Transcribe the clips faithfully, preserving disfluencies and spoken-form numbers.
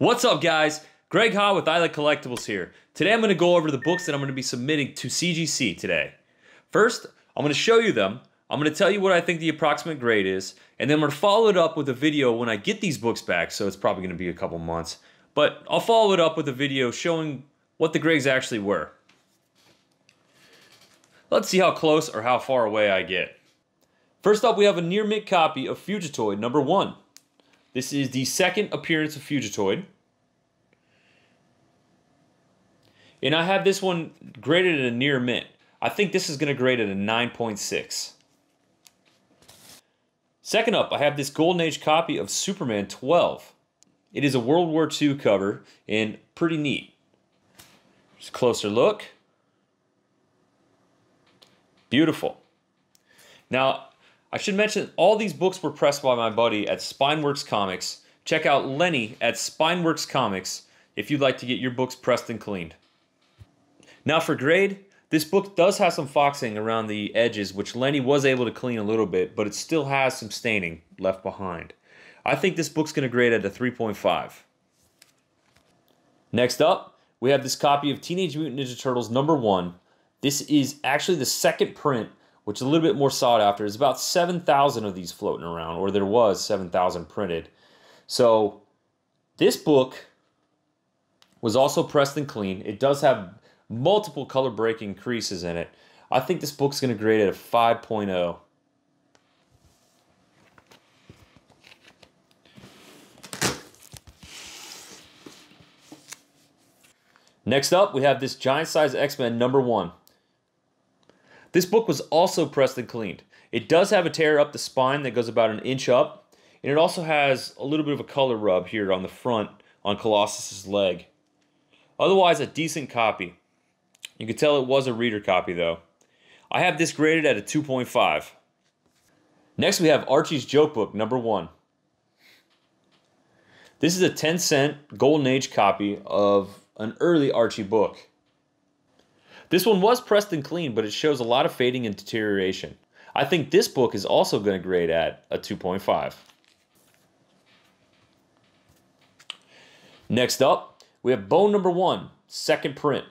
What's up, guys? Greg Ha with I Like Collectibles here. Today I'm going to go over the books that I'm going to be submitting to C G C today. First, I'm going to show you them, I'm going to tell you what I think the approximate grade is, and then I'm going to follow it up with a video when I get these books back, so it's probably going to be a couple months. But I'll follow it up with a video showing what the grades actually were. Let's see how close or how far away I get. First up, we have a near-mint copy of Fugitoid number one. This is the second appearance of Fugitoid. And I have this one graded at a near mint. I think this is going to grade at a nine point six. Second up, I have this Golden Age copy of Superman twelve. It is a World War Two cover and pretty neat. Just a closer look. Beautiful. Now, I should mention all these books were pressed by my buddy at Spineworks Comics. Check out Lenny at Spineworks Comics if you'd like to get your books pressed and cleaned. Now for grade, this book does have some foxing around the edges, which Lenny was able to clean a little bit, but it still has some staining left behind. I think this book's going to grade at a three point five. Next up, we have this copy of Teenage Mutant Ninja Turtles number one. This is actually the second print, which is a little bit more sought after. There's about seven thousand of these floating around, or there was seven thousand printed. So this book was also pressed and clean. It does have multiple color breaking creases in it. I think this book's going to grade at a five point oh. Next up, we have this Giant Size X-Men number one. This book was also pressed and cleaned. It does have a tear up the spine that goes about an inch up, and it also has a little bit of a color rub here on the front on Colossus's leg. Otherwise, a decent copy. You can tell it was a reader copy though. I have this graded at a two point five. Next we have Archie's Joke Book number one. This is a ten cent Golden Age copy of an early Archie book. This one was pressed and clean, but it shows a lot of fading and deterioration. I think this book is also going to grade at a two point five. Next up, we have Bone number one, second print.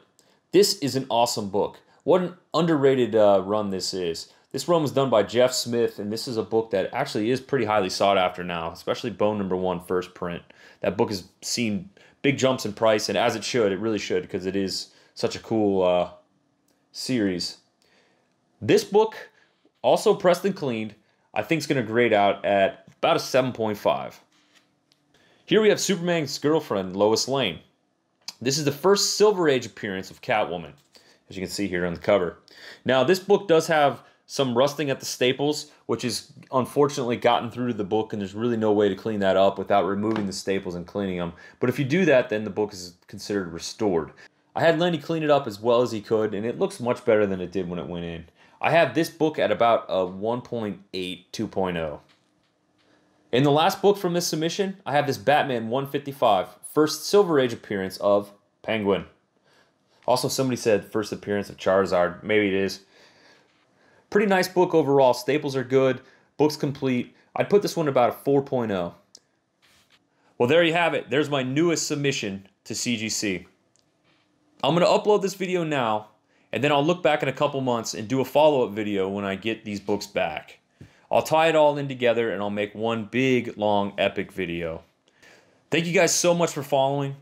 This is an awesome book. What an underrated uh, run this is. This run was done by Jeff Smith, and this is a book that actually is pretty highly sought after now, especially Bone number one, first print. That book has seen big jumps in price, and as it should, it really should, because it is such a cool uh, series. This book, also pressed and cleaned, I think is going to grade out at about a seven point five. Here we have Superman's Girlfriend Lois Lane. This is the first Silver Age appearance of Catwoman, as you can see here on the cover. Now this book does have some rusting at the staples, which is unfortunately gotten through to the book, and there's really no way to clean that up without removing the staples and cleaning them. But if you do that, then the book is considered restored. I had Lenny clean it up as well as he could, and it looks much better than it did when it went in. I have this book at about a one point eight, two point oh. In the last book from this submission, I have this Batman one fifty-five, first Silver Age appearance of Penguin. Also, somebody said first appearance of Charizard. Maybe it is. Pretty nice book overall. Staples are good. Book's complete. I'd put this one about a four point oh. Well, there you have it. There's my newest submission to C G C. I'm going to upload this video now, and then I'll look back in a couple months and do a follow-up video when I get these books back. I'll tie it all in together, and I'll make one big, long, epic video. Thank you guys so much for following.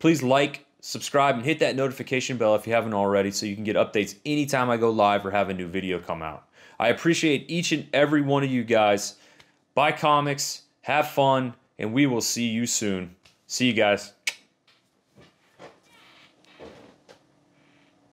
Please like, subscribe, and hit that notification bell if you haven't already so you can get updates anytime I go live or have a new video come out. I appreciate each and every one of you guys. Buy comics, have fun, and we will see you soon. See you guys.